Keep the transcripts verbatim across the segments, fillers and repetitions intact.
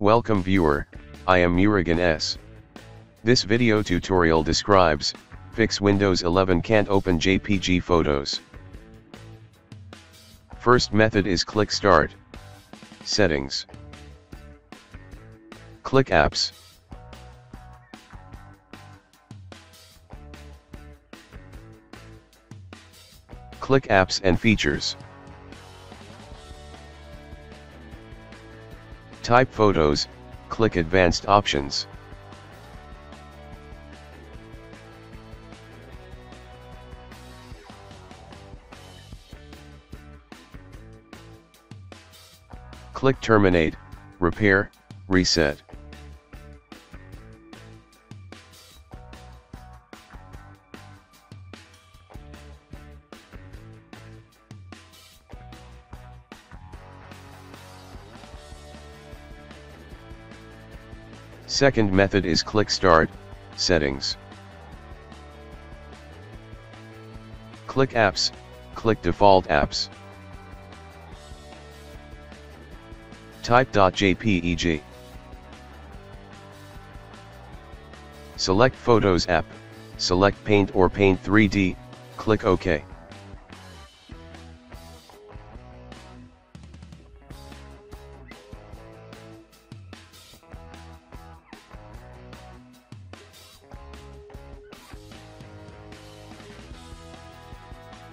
Welcome viewer, I am Murugan S. This video tutorial describes, fix Windows eleven can't open J P G photos. First method is click Start, Settings. Click Apps. Click Apps and Features. Type Photos, click Advanced Options. Click Terminate, Repair, Reset. Second method is click Start, Settings. Click Apps, click Default Apps. Type .jpeg. Select Photos app, select Paint or Paint three D, click OK.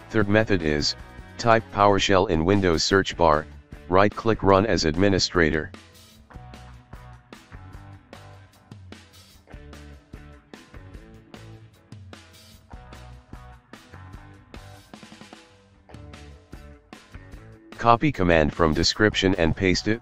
Third method is, type PowerShell in Windows search bar, right-click Run as administrator. Copy command from description and paste it.